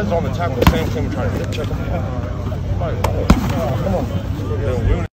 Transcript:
Ben's on the tackle, Sam's trying to check him. Come on.